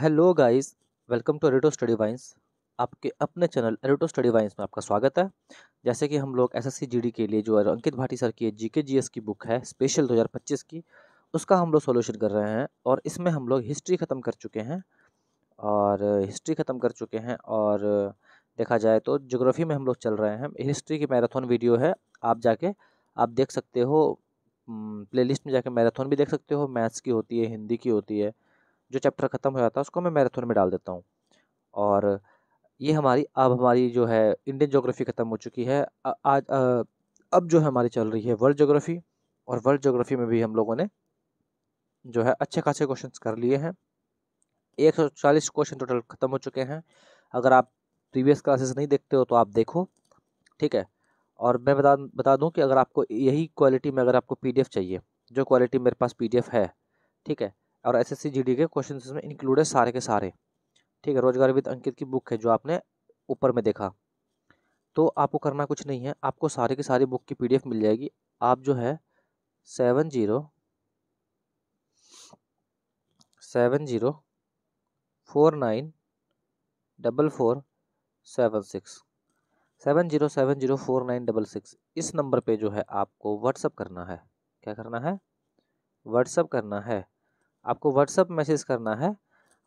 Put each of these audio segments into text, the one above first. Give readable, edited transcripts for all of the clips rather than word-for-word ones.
Hello guys, welcome to अरिटो study vines. आपके अपने चैनल अरिटो स्टडी वाइन्स में आपका स्वागत है। जैसे कि हम लोग एसएससी जीडी के लिए जो अंकित भाटी सर की जीके जीएस की बुक है स्पेशल 2025 की, उसका हम लोग सोल्यूशन कर रहे हैं। और इसमें हम लोग हिस्ट्री ख़त्म कर चुके हैं और देखा जाए तो ज्योग्राफी में हम लोग चल रहे हैं। हिस्ट्री की मैराथन वीडियो है, आप जाके आप देख सकते हो, प्लेलिस्ट में जाके मैराथन भी देख सकते हो। मैथ्स की होती है, हिंदी की होती है, जो चैप्टर ख़त्म हो जाता है उसको मैं मैराथन में डाल देता हूँ। और ये हमारी हमारी जो है इंडियन ज्योग्राफी ख़त्म हो चुकी है। आज अब जो है हमारी चल रही है वर्ल्ड ज्योग्राफी, और वर्ल्ड ज्योग्राफी में भी हम लोगों ने जो है अच्छे खासे क्वेश्चंस कर लिए हैं। 140 क्वेश्चन टोटल ख़त्म हो चुके हैं। अगर आप प्रीवियस क्लासेस नहीं देखते हो तो आप देखो, ठीक है। और मैं बता दूं कि अगर आपको यही क्वालिटी में अगर आपको पीडीएफ चाहिए, जो क्वालिटी मेरे पास पीडीएफ है, ठीक है, और एसएससी जीडी के क्वेश्चन इसमें इंक्लूड है सारे के सारे, ठीक है। रोजगार विद अंकित की बुक है जो आपने ऊपर में देखा, तो आपको करना कुछ नहीं है, आपको सारे के सारे बुक की पीडीएफ मिल जाएगी। आप जो है 7070494476 70704966 इस नंबर पे जो है आपको व्हाट्सअप करना है। क्या करना है? व्हाट्सअप करना है, आपको व्हाट्सअप मैसेज करना है।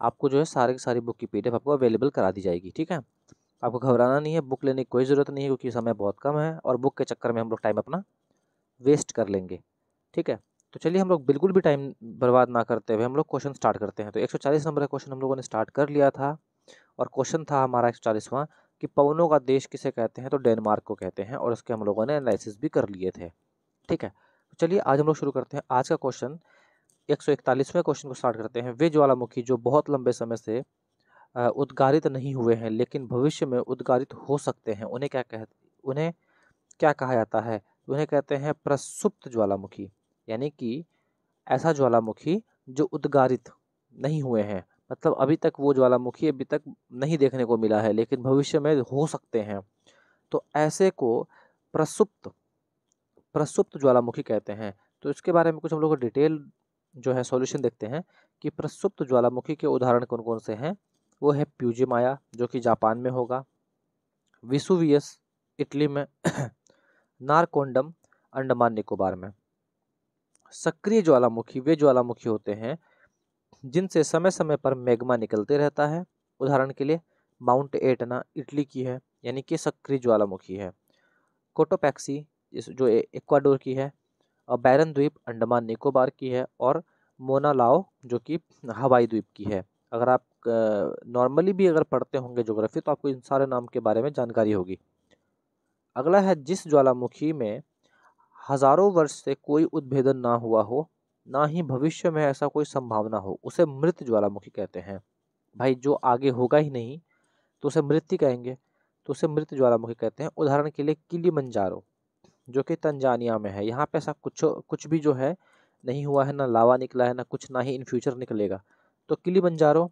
आपको जो है सारे की सारी बुक की पीडीएफ आपको अवेलेबल करा दी जाएगी, ठीक है। आपको घबराना नहीं है, बुक लेने की कोई ज़रूरत नहीं है, क्योंकि समय बहुत कम है और बुक के चक्कर में हम लोग टाइम अपना वेस्ट कर लेंगे, ठीक है। तो चलिए हम लोग बिल्कुल भी टाइम बर्बाद ना करते हुए हम लोग क्वेश्चन स्टार्ट करते हैं। तो 140 नंबर का क्वेश्चन हम लोगों ने स्टार्ट कर लिया था, और क्वेश्चन था हमारा 140वां कि पवनों का देश किसे कहते हैं, तो डेनमार्क को कहते हैं, और उसके हम लोगों ने एनालिसिस भी कर लिए थे, ठीक है। तो चलिए आज हम लोग शुरू करते हैं। आज का क्वेश्चन 141वें क्वेश्चन को स्टार्ट करते हैं। वे ज्वालामुखी जो बहुत लंबे समय से उद्गारित नहीं हुए हैं लेकिन भविष्य में उद्गारित हो सकते हैं, उन्हें क्या कहा जाता है? उन्हें कहते हैं प्रसुप्त ज्वालामुखी, यानी कि ऐसा ज्वालामुखी जो उद्गारित नहीं हुए हैं, मतलब अभी तक वो ज्वालामुखी अभी तक नहीं देखने को मिला है लेकिन भविष्य में हो सकते हैं, तो ऐसे को प्रसुप्त ज्वालामुखी कहते हैं। तो इसके बारे में कुछ हम लोग डिटेल जो है सॉल्यूशन देखते हैं कि प्रसुप्त ज्वालामुखी के उदाहरण कौन कौन से हैं। वो है प्यूजेमाया जो कि जापान में होगा, विसुवियस इटली में, नारकोंडम अंडमान निकोबार में। सक्रिय ज्वालामुखी वे ज्वालामुखी होते हैं जिनसे समय समय पर मैग्मा निकलते रहता है। उदाहरण के लिए माउंट एटना इटली की है, यानी कि सक्रिय ज्वालामुखी है। कोटोपैक्सी जो इक्वाडोर की है, और बैरन द्वीप अंडमान निकोबार की है, और मोनालाओ जो कि हवाई द्वीप की है। अगर आप नॉर्मली भी अगर पढ़ते होंगे ज्योग्राफी तो आपको इन सारे नाम के बारे में जानकारी होगी। अगला है जिस ज्वालामुखी में हज़ारों वर्ष से कोई उद्भेदन ना हुआ हो, ना ही भविष्य में ऐसा कोई संभावना हो, उसे मृत ज्वालामुखी कहते हैं। भाई जो आगे होगा ही नहीं तो उसे मृत ही कहेंगे, तो उसे मृत ज्वालामुखी कहते हैं। उदाहरण के लिए किलिमंजारो जो कि तंजानिया में है, यहाँ पे ऐसा कुछ भी जो है नहीं हुआ है, ना लावा निकला है, ना कुछ, ना ही इन फ्यूचर निकलेगा। तो किलिमंजारो,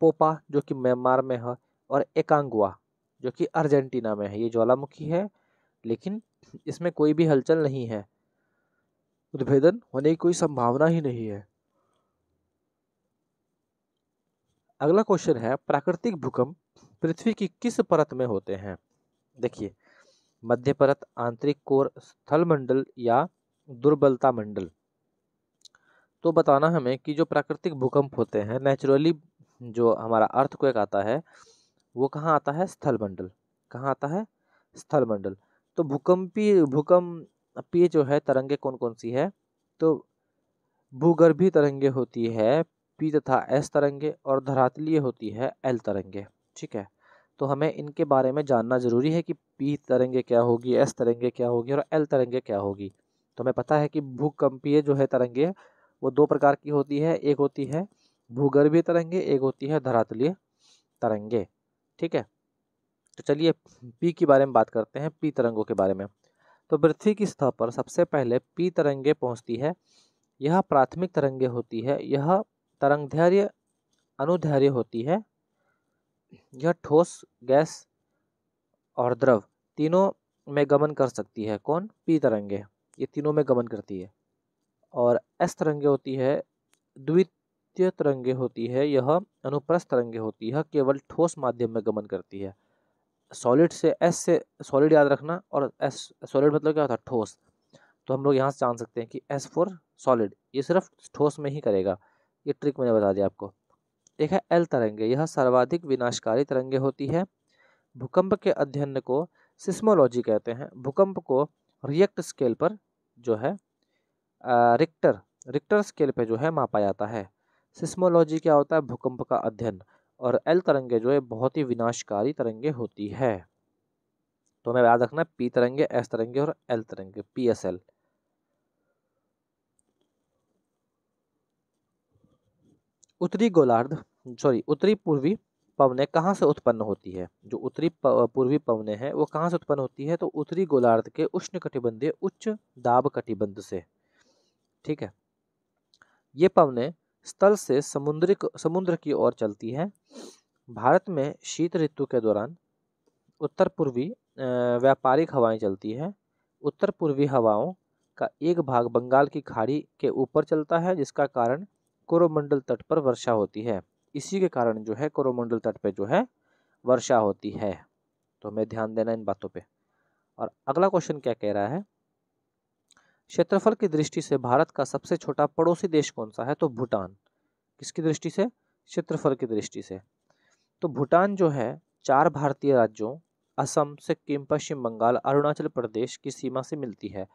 पोपा जो कि म्यांमार में है, और एकांगुआ जो कि अर्जेंटीना में है, ये ज्वालामुखी है लेकिन इसमें कोई भी हलचल नहीं है, उद्भेदन होने की कोई संभावना ही नहीं है। अगला क्वेश्चन है प्राकृतिक भूकंप पृथ्वी की किस परत में होते हैं? देखिए, मध्य परत, आंतरिक कोर, स्थल मंडल या दुर्बलता मंडल। तो बताना हमें कि जो प्राकृतिक भूकंप होते हैं नेचुरली, जो हमारा अर्थक्वेक आता है वो कहाँ आता है? स्थल मंडल। कहाँ आता है? स्थल मंडल। तो भूकंपीय जो है तरंगे कौन कौन सी है? तो भूगर्भीय तरंगे होती है पी तथा एस तरंगे, और धरातलीय होती है एल तरंगे, ठीक है। तो हमें इनके बारे में जानना ज़रूरी है कि पी तरंगे क्या होगी, एस तरंगे क्या होगी, और एल तरंगे क्या होगी। तो हमें पता है कि भूकंपीय जो है तरंगे वो दो प्रकार की होती है, एक होती है भूगर्भीय तरंगे, एक होती है धरातलीय तरंगे, ठीक है। तो चलिए पी के बारे में बात करते हैं, पी तरंगों के बारे में। तो पृथ्वी की सतह पर सबसे पहले पी तरंगे पहुँचती है। यह प्राथमिक तरंगे होती है, यह तरंगदैर्घ्य अनुदैर्घ्य होती है, यह ठोस, गैस और द्रव तीनों में गमन कर सकती है। कौन? पी तरंगे, ये तीनों में गमन करती है। और एस तरंगे होती है द्वि द्वितीय तरंगे होती है, यह अनुप्रस्थ तरंगे होती है, केवल ठोस माध्यम में गमन करती है। सॉलिड से एस से सॉलिड याद रखना, और एस सॉलिड मतलब क्या होता है, ठोस। तो हम लोग यहाँ से जान सकते हैं कि एस फॉर सॉलिड, ये सिर्फ ठोस में ही करेगा। ये ट्रिक मैंने बता दिया आपको। एक है एल तरंगे, यह सर्वाधिक विनाशकारी तरंगे होती है। भूकंप के अध्ययन को सिस्मोलॉजी कहते हैं। भूकंप को रिएक्ट स्केल पर जो है रिक्टर स्केल पे जो है मापा जाता है। सिस्मोलॉजी क्या होता है, भूकंप का अध्ययन। और एल तरंगे जो है बहुत ही विनाशकारी तरंगे होती है। तो हमें याद रखना पी तरंगे, एस तरंगे और एल तरंगे, PSL। उत्तरी पूर्वी पवनें कहाँ से उत्पन्न होती है? जो उत्तरी पूर्वी पवनें हैं वो कहाँ से उत्पन्न होती है? तो उत्तरी गोलार्ध के उष्णकटिबंधीय उच्च दाब कटिबंध से। ठीक है, ये पवनें स्थल से समुद्र की ओर चलती हैं। भारत में शीत ऋतु के दौरान उत्तर पूर्वी व्यापारिक हवाएं चलती हैं। उत्तर पूर्वी हवाओं का एक भाग बंगाल की खाड़ी के ऊपर चलता है, जिसका कारण कोरोमंडल तट पर वर्षा होती है। इसी के कारण जो है कोरोमंडल तट पे जो है वर्षा होती है। तो हमें ध्यान देना इन बातों पे। और अगला क्वेश्चन क्या कह रहा है, क्षेत्रफल की दृष्टि से भारत का सबसे छोटा पड़ोसी देश कौन सा है? तो भूटान। किसकी दृष्टि से? क्षेत्रफल की दृष्टि से। तो भूटान जो है 4 भारतीय राज्यों असम, सिक्किम, पश्चिम बंगाल, अरुणाचल प्रदेश की सीमा से मिलती है।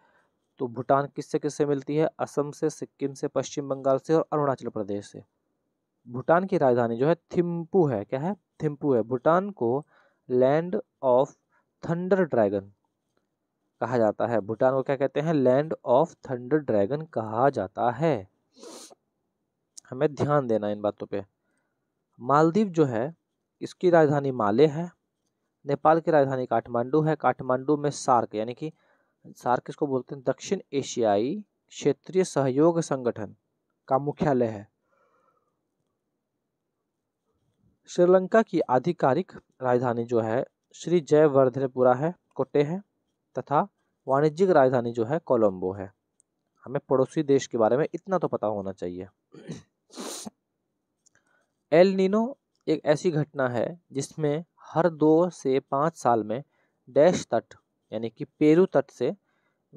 तो भूटान किससे किससे मिलती है? असम से, सिक्किम से, पश्चिम बंगाल से और अरुणाचल प्रदेश से। भूटान की राजधानी जो है थिम्पू है। क्या है? थिम्पू है। भूटान को लैंड ऑफ थंडर ड्रैगन कहा जाता है। भूटान को क्या कहते हैं? लैंड ऑफ थंडर ड्रैगन कहा जाता है। हमें ध्यान देना इन बातों पे। मालदीव जो है इसकी राजधानी माले है। नेपाल की राजधानी काठमांडू है। काठमांडू में सार्क यानी कि सार्क इसको बोलते हैं, दक्षिण एशियाई क्षेत्रीय सहयोग संगठन का मुख्यालय है। श्रीलंका की आधिकारिक राजधानी जो है श्री जयवर्धनेपुरा है, कोटे है, तथा वाणिज्यिक राजधानी जो है कोलंबो है। हमें पड़ोसी देश के बारे में इतना तो पता होना चाहिए। एल नीनो एक ऐसी घटना है जिसमें हर 2 से 5 साल में डैश तट यानी कि पेरू तट से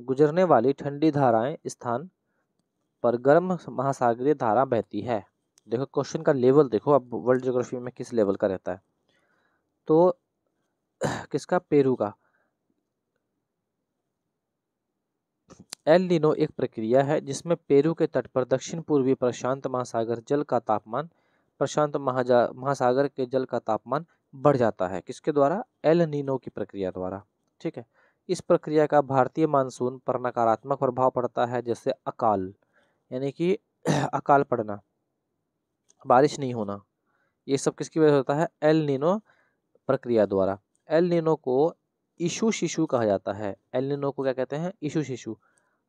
गुजरने वाली ठंडी धाराएं स्थान पर गर्म महासागरीय धारा बहती है। देखो क्वेश्चन का लेवल देखो अब वर्ल्ड ज्योग्राफी में किस लेवल का रहता है। तो किसका? पेरू का। एल नीनो एक प्रक्रिया है जिसमें पेरू के तट पर दक्षिण पूर्वी प्रशांत महासागर जल का तापमान प्रशांत महासागर के जल का तापमान बढ़ जाता है। किसके द्वारा? एल नीनो की प्रक्रिया द्वारा। ठीक है, इस प्रक्रिया का भारतीय मानसून पर नकारात्मक प्रभाव पड़ता है, जैसे अकाल यानी कि अकाल पड़ना, बारिश नहीं होना, ये सब किसकी वजह से होता है? एल नीनो प्रक्रिया द्वारा। एल नीनो को इशू शिशु कहा जाता है। एल नीनो को क्या कहते हैं? इशू शिशु।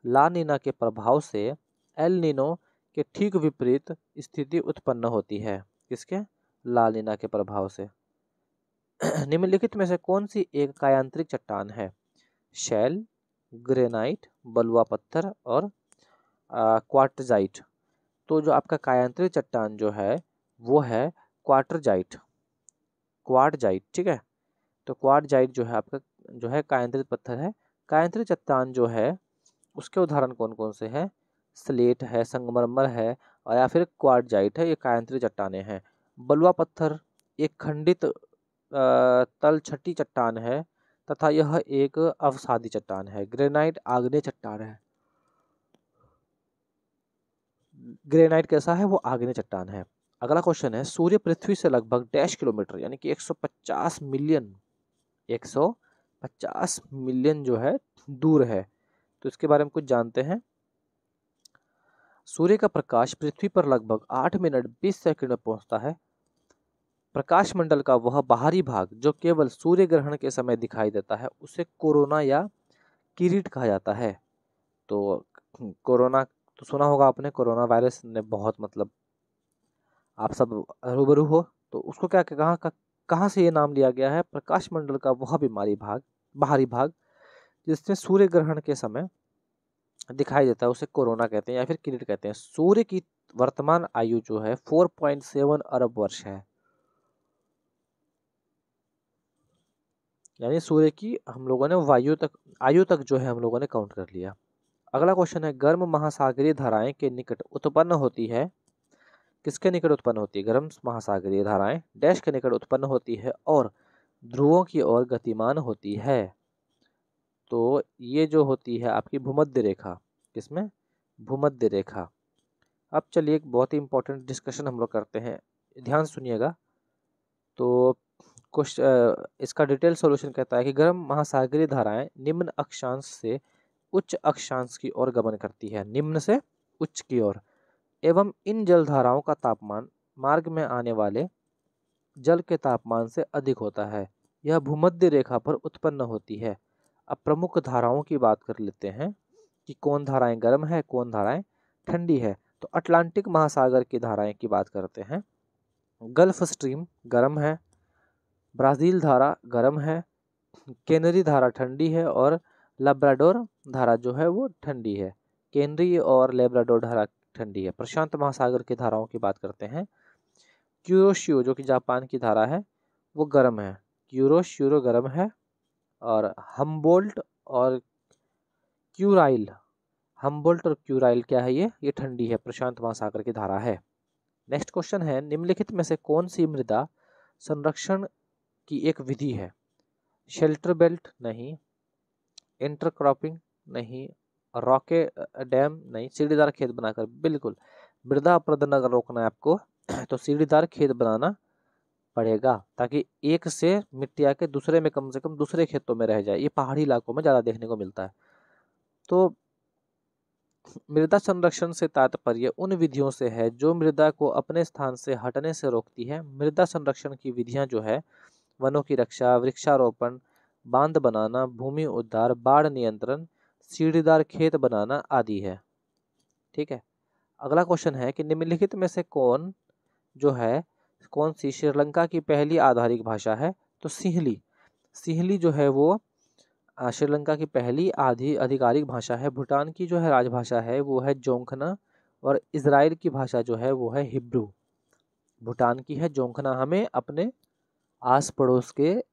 ला नीना के प्रभाव से एल नीनो के ठीक विपरीत स्थिति उत्पन्न होती है। किसके? ला नीना के प्रभाव से। निम्नलिखित में से कौन सी एक कायांतरिक चट्टान है? शैल, ग्रेनाइट, बलुआ पत्थर और क्वार्टजाइट। तो जो आपका कायांतरिक चट्टान जो है वो है क्वार्टजाइट। ठीक है, तो क्वार्टजाइट जो है आपका जो है कायांतरित पत्थर है। कायांतरिक चट्टान जो है उसके उदाहरण कौन कौन से हैं? स्लेट है, संगमरमर है और या फिर क्वार्टजाइट है। ये कायांतरिक चट्टानें हैं। बलुआ पत्थर एक खंडित तलछटी चट्टान है तथा यह एक अवसादी चट्टान है। ग्रेनाइट आग्नेय चट्टान है। ग्रेनाइट कैसा है? वो आग्नेय चट्टान है। अगला क्वेश्चन है, सूर्य पृथ्वी से लगभग डैश किलोमीटर यानी कि 150 मिलियन जो है दूर है। तो इसके बारे में कुछ जानते हैं। सूर्य का प्रकाश पृथ्वी पर लगभग 8 मिनट 20 सेकंड में पहुंचता है। प्रकाश मंडल का वह बाहरी भाग जो केवल सूर्य ग्रहण के समय दिखाई देता है उसे कोरोना या किरीट कहा जाता है। तो कोरोना तो सुना होगा आपने, कोरोना वायरस ने बहुत, मतलब आप सब रूबरू हो, तो उसको क्या कहाँ से ये नाम लिया गया है? प्रकाश मंडल का वह बाहरी भाग जिसमें सूर्य ग्रहण के समय दिखाई देता है उसे कोरोना कहते हैं या फिर किरीट कहते हैं। सूर्य की वर्तमान आयु जो है 4.7 अरब वर्ष है। यानी सूर्य की हम लोगों ने आयु तक जो है हम लोगों ने काउंट कर लिया। अगला क्वेश्चन है, गर्म महासागरीय धाराएं के निकट उत्पन्न होती है, किसके निकट उत्पन्न होती है? गर्म महासागरीय धाराएं डैश के निकट उत्पन्न होती है और ध्रुवों की ओर गतिमान होती है। तो ये जो होती है आपकी भूमध्य रेखा, किसमें? भूमध्य रेखा। अब चलिए एक बहुत ही इंपॉर्टेंट डिस्कशन हम लोग करते हैं, ध्यान सुनिएगा। तो कुछ इसका डिटेल सॉल्यूशन कहता है कि गर्म महासागरीय धाराएं निम्न अक्षांश से उच्च अक्षांश की ओर गमन करती है, निम्न से उच्च की ओर, एवं इन जल धाराओं का तापमान मार्ग में आने वाले जल के तापमान से अधिक होता है। यह भूमध्य रेखा पर उत्पन्न होती है। अब प्रमुख धाराओं की बात कर लेते हैं कि कौन धाराएं गर्म है, कौन धाराएं ठंडी है। तो अटलांटिक महासागर की धाराएं की बात करते हैं। गल्फ स्ट्रीम गर्म है, ब्राज़ील धारा गर्म है, कैनरी धारा ठंडी है और लैब्राडोर धारा जो है वो ठंडी है। कैनरी और लैब्राडोर धारा ठंडी है। प्रशांत महासागर की धाराओं की बात करते हैं। क्यूरोशियो जो कि जापान की धारा है वो गर्म है, क्यूरोशियो गर्म है, और हम्बोल्ट और क्यूराइल, हम्बोल्ट और क्यूराइल क्या है ये ठंडी है, प्रशांत महासागर की धारा है। नेक्स्ट क्वेश्चन है, निम्नलिखित में से कौन सी मृदा संरक्षण की एक विधि है? शेल्टर बेल्ट नहीं, इंटरक्रॉपिंग नहीं, रॉके डैम नहीं, सीढ़ीदार खेत बनाकर, बिल्कुल मृदा अपरदन अगर रोकना है आपको तो सीढ़ीदार खेत बनाना पड़ेगा ताकि एक से मिट्टी आके दूसरे में, कम से कम दूसरे खेतों में रह जाए। ये पहाड़ी इलाकों में ज़्यादा देखने को मिलता है। तो मृदा संरक्षण से तात्पर्य उन विधियों से है जो मृदा को अपने स्थान से हटने से रोकती है। मृदा संरक्षण की विधियां जो है वनों की रक्षा, वृक्षारोपण, बांध बनाना, भूमि उद्धार, बाढ़ नियंत्रण, सीढ़ीदार खेत बनाना आदि है। ठीक है, अगला क्वेश्चन है कि निम्नलिखित में से कौन सी श्रीलंका की पहली आधिकारिक भाषा है? तो सिंहली जो है वो श्रीलंका की पहली आधिकारिक भाषा है। भूटान की जो है राजभाषा है वो है जोंखना, और इजराइल की भाषा जो है वो है हिब्रू। भूटान की है जोंखना। हमें अपने आस पड़ोस के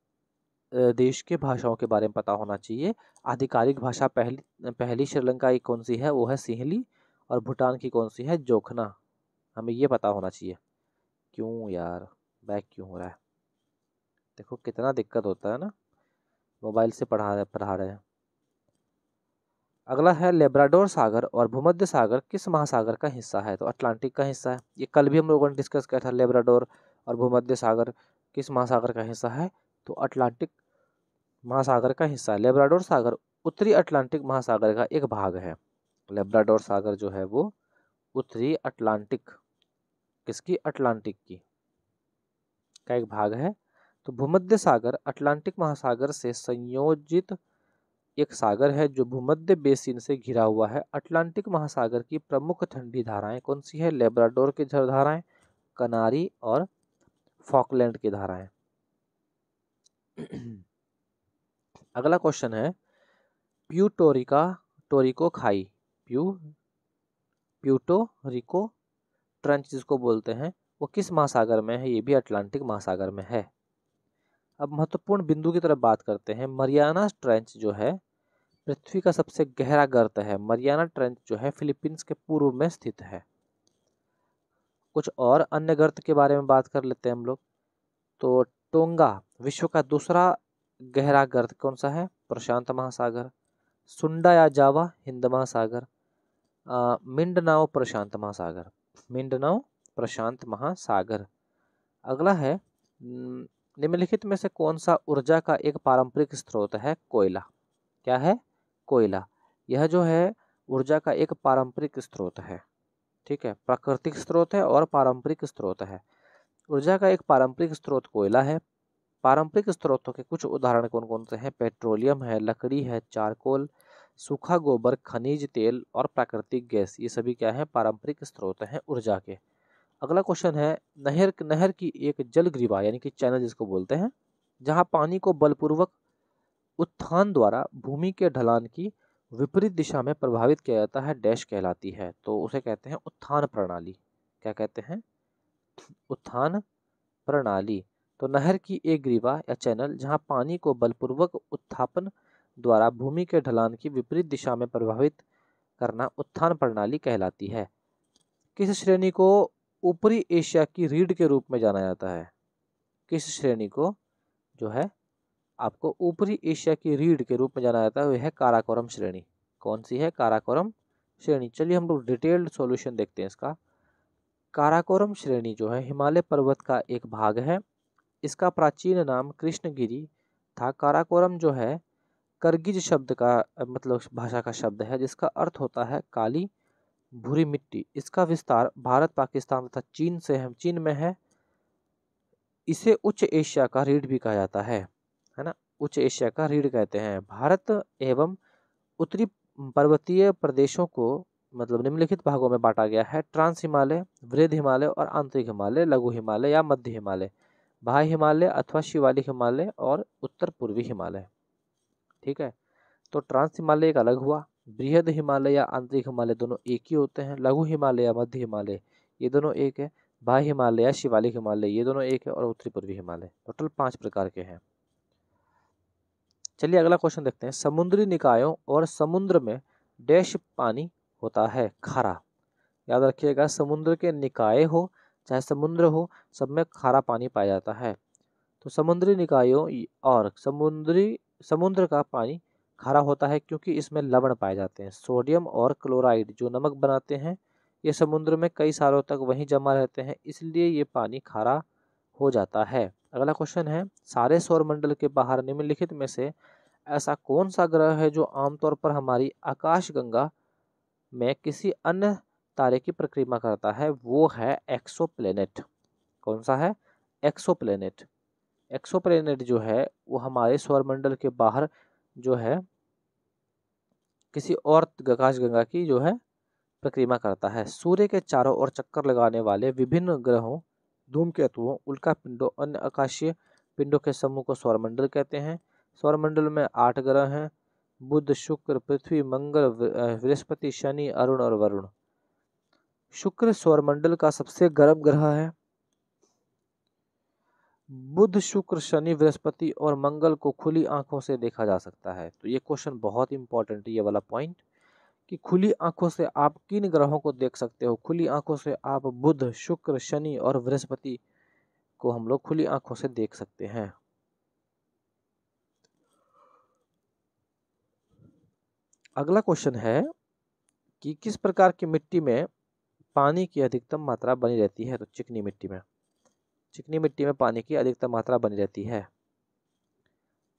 देश के भाषाओं के बारे में पता होना चाहिए। आधिकारिक भाषा पहली श्रीलंका की कौन सी है? वो है सिंहली। और भूटान की कौन सी है? जोंखना। हमें ये पता होना चाहिए। क्यों यार बैक क्यों हो रहा है? देखो कितना दिक्कत होता है ना, मोबाइल से पढ़ा रहे हैं। अगला है, लैब्राडोर सागर और भूमध्य सागर किस महासागर का हिस्सा है? तो अटलांटिक का हिस्सा है। ये कल भी हम लोगों ने डिस्कस किया था, लैब्राडोर और भूमध्य सागर किस महासागर का हिस्सा है? तो अटलांटिक महासागर का हिस्सा है। लैब्राडोर सागर उत्तरी अटलांटिक महासागर का एक भाग है। लैब्राडोर सागर जो है वो उत्तरी अटलांटिक, किसकी? अटलांटिक की का एक भाग है। तो भूमध्य सागर अटलांटिक महासागर से संयोजित एक सागर है जो भूमध्य बेसिन से घिरा हुआ है। अटलांटिक महासागर की प्रमुख ठंडी धाराएं कौन सी है? लैब्राडोर की धाराएं, कनारी और फॉकलैंड की धाराएं। अगला क्वेश्चन है, प्यूटोरिको ट्रंच जिसको बोलते हैं वो किस महासागर में है? ये भी अटलांटिक महासागर में है। अब महत्वपूर्ण बिंदु की तरफ बात करते हैं। मरियाना ट्रेंच जो है पृथ्वी का सबसे गहरा गर्त है। मरियाना ट्रेंच जो है फिलीपींस के पूर्व में स्थित है। कुछ और अन्य गर्त के बारे में बात कर लेते हैं हम लोग। तो टोंगा विश्व का दूसरा गहरा गर्त कौन सा है? प्रशांत महासागर। सुंडा या जावा हिंद महासागर। मिंडनाओ प्रशांत महासागर, मिंडनाओ प्रशांत महासागर। अगला है, निम्नलिखित में से कौन सा ऊर्जा का एक पारंपरिक स्रोत है? कोयला। क्या है? कोयला। यह जो है ऊर्जा का एक पारंपरिक स्रोत है। ठीक है, प्राकृतिक स्रोत है और पारंपरिक स्रोत है। ऊर्जा का एक पारंपरिक स्रोत कोयला है। पारंपरिक स्रोतों के कुछ उदाहरण कौन कौन से हैं? पेट्रोलियम है, लकड़ी है, चारकोल, सूखा गोबर, खनिज तेल और प्राकृतिक गैस। ये सभी क्या है? पारंपरिक स्रोत हैं ऊर्जा के। अगला क्वेश्चन है, नहर की एक जलग्रीवा यानी कि चैनल जिसको बोलते हैं, जहां पानी को बलपूर्वक उत्थान द्वारा भूमि के ढलान की विपरीत दिशा में प्रभावित किया जाता है, डैश कहलाती है। तो उसे कहते हैं उत्थान प्रणाली। क्या कहते हैं, उत्थान प्रणाली। तो नहर की एक ग्रीवा या चैनल जहां पानी को बलपूर्वक उत्थापन द्वारा भूमि के ढलान की विपरीत दिशा में प्रभावित करना उत्थान प्रणाली कहलाती है। किस श्रेणी को ऊपरी एशिया की रीढ़ के रूप में जाना जाता है? किस श्रेणी को जो है आपको ऊपरी एशिया की रीढ़ के रूप में जाना जाता है, वह है काराकोरम श्रेणी। कौन सी है? काराकोरम श्रेणी। चलिए हम लोग डिटेल्ड सॉल्यूशन देखते हैं इसका। काराकोरम श्रेणी जो है हिमालय पर्वत का एक भाग है, इसका प्राचीन नाम कृष्णगिरी था। काराकोरम जो है करगिज शब्द का मतलब भाषा का शब्द है जिसका अर्थ होता है काली भूरी मिट्टी। इसका विस्तार भारत, पाकिस्तान तथा चीन से है, चीन में है। इसे उच्च एशिया का रीढ़ भी कहा जाता है ना, उच्च एशिया का रीढ़ कहते हैं। भारत एवं उत्तरी पर्वतीय प्रदेशों को मतलब निम्नलिखित भागों में बांटा गया है: ट्रांस हिमालय, वृहद हिमालय और आंतरिक हिमालय, लघु हिमालय या मध्य हिमालय, बाह्य हिमालय अथवा शिवालिक हिमालय और उत्तर पूर्वी हिमालय। ठीक है, तो ट्रांस हिमालय एक अलग हुआ, बृहद हिमालय या आंतरिक हिमालय दोनों एक ही होते हैं, लघु हिमालय या मध्य हिमालय ये दोनों एक है, बाह्य हिमालय या शिवालिक हिमालय ये दोनों एक है और उत्तरी पूर्वी हिमालय। टोटल 5 प्रकार के हैं। चलिए अगला क्वेश्चन देखते हैं। समुद्री निकायों और समुद्र में डैश पानी होता है खारा। याद रखिएगा, समुद्र के निकाय हो चाहे समुद्र हो, सब में खारा पानी पाया जाता है। तो समुद्री निकायों और समुद्र का पानी खारा होता है क्योंकि इसमें लवण पाए जाते हैं। सोडियम और क्लोराइड जो नमक बनाते हैं, ये समुद्र में कई सालों तक वहीं जमा रहते हैं, इसलिए ये पानी खारा हो जाता है। अगला क्वेश्चन है, सारे सौरमंडल के बाहर निम्नलिखित में से ऐसा कौन सा ग्रह है जो आमतौर पर हमारी आकाशगंगा में किसी अन्य तारे की परिक्रमा करता है? वो है एक्सोप्लेनेट। कौन सा है? एक्सोप्लेनेट। एक्सोप्लेनेट जो है वो हमारे सौरमंडल के बाहर जो है किसी और आकाशगंगा की जो है परिक्रमा करता है। सूर्य के चारों ओर चक्कर लगाने वाले विभिन्न ग्रहों, धूमकेतुओं, उल्का पिंडों, अन्य आकाशीय पिंडों के समूह को सौरमंडल कहते हैं। सौरमंडल में 8 ग्रह हैं: बुध, शुक्र, पृथ्वी, मंगल, बृहस्पति, शनि, अरुण और वरुण। शुक्र सौरमंडल का सबसे गर्म ग्रह है। बुध, शुक्र, शनि, बृहस्पति और मंगल को खुली आंखों से देखा जा सकता है। तो ये क्वेश्चन बहुत इंपॉर्टेंट है, ये वाला पॉइंट कि खुली आंखों से आप किन ग्रहों को देख सकते हो। खुली आंखों से आप बुध, शुक्र, शनि और बृहस्पति को हम लोग खुली आंखों से देख सकते हैं। अगला क्वेश्चन है कि किस प्रकार की मिट्टी में पानी की अधिकतम मात्रा बनी रहती है? तो चिकनी मिट्टी में। चिकनी मिट्टी में पानी की अधिकतम मात्रा बनी रहती है।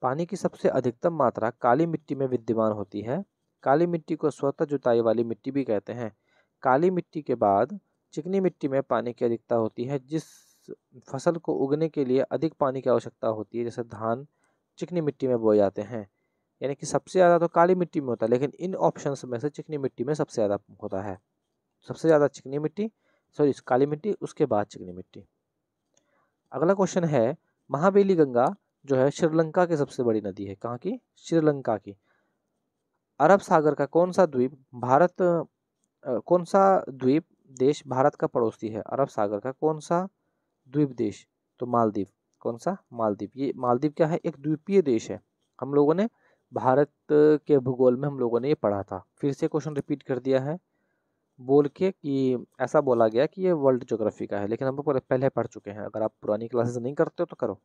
पानी की सबसे अधिकतम मात्रा काली मिट्टी में विद्यमान होती है। काली मिट्टी को स्वतः जुताई वाली मिट्टी भी कहते हैं। काली मिट्टी के बाद चिकनी मिट्टी में पानी की अधिकता होती है। जिस फसल को उगने के लिए अधिक पानी की आवश्यकता होती है, जैसे धान, चिकनी मिट्टी में बोए जाते हैं। यानी कि सबसे ज़्यादा तो काली मिट्टी में होता है, लेकिन इन ऑप्शंस में से चिकनी मिट्टी में सबसे ज़्यादा होता है। सबसे ज़्यादा चिकनी मिट्टी, सॉरी काली मिट्टी, उसके बाद चिकनी मिट्टी। अगला क्वेश्चन है, महाबेली गंगा जो है श्रीलंका की सबसे बड़ी नदी है। कहाँ की? श्रीलंका की। अरब सागर का कौन सा द्वीप देश भारत का पड़ोसी है? अरब सागर का कौन सा द्वीप देश? तो मालदीव। कौन सा? मालदीव। ये मालदीव क्या है? एक द्वीपीय देश है। हम लोगों ने भारत के भूगोल में हम लोगों ने ये पढ़ा था। फिर से क्वेश्चन रिपीट कर दिया है बोल के कि ऐसा बोला गया कि ये वर्ल्ड ज्योग्राफी का है, लेकिन हम लोग पहले पढ़ चुके हैं। अगर आप पुरानी क्लासेस नहीं करते हो तो करो।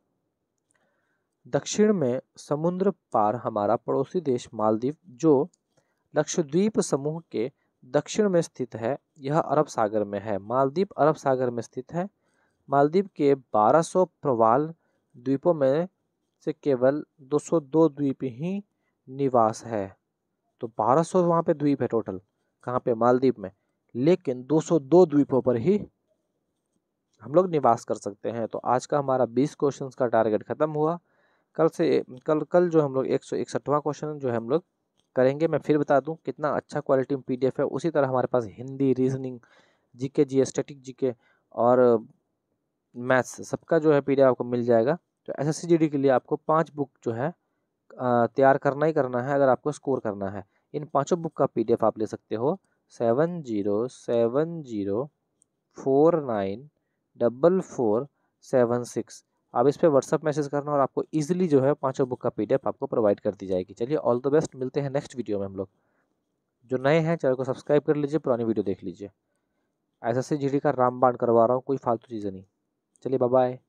दक्षिण में समुद्र पार हमारा पड़ोसी देश मालदीव जो लक्षद्वीप समूह के दक्षिण में स्थित है, यह अरब सागर में है। मालदीव अरब सागर में स्थित है। मालदीव के 1200 प्रवाल द्वीपों में से केवल 202 द्वीप ही निवास है। तो 1200 वहाँ पे द्वीप है टोटल। कहाँ पे? मालदीव में। लेकिन 202 द्वीपों पर ही हम लोग निवास कर सकते हैं। तो आज का हमारा 20 क्वेश्चंस का टारगेट खत्म हुआ। कल जो हम लोग 161वां क्वेश्चन जो है हम लोग करेंगे। मैं फिर बता दूं कितना अच्छा क्वालिटी में PDF है। उसी तरह हमारे पास Hindi, reasoning, GK, static GK और मैथ्स सबका जो है PDF आपको मिल जाएगा। तो SSC GD के लिए आपको 5 बुक जो है तैयार करना ही करना है अगर आपको स्कोर करना है। इन 5 बुक का PDF आप ले सकते हो 7070 494476। आप इस पे व्हाट्सअप मैसेज करना और आपको इजीली जो है पांचों बुक का पीडीएफ आपको प्रोवाइड कर दी जाएगी। चलिए ऑल द बेस्ट, मिलते हैं नेक्स्ट वीडियो में। हम लोग जो नए हैं चैनल को सब्सक्राइब कर लीजिए, पुरानी वीडियो देख लीजिए। एसएससी जीडी का रामबाण करवा रहा हूँ, कोई फालतू चीज़ें नहीं। चलिए बाय बाय।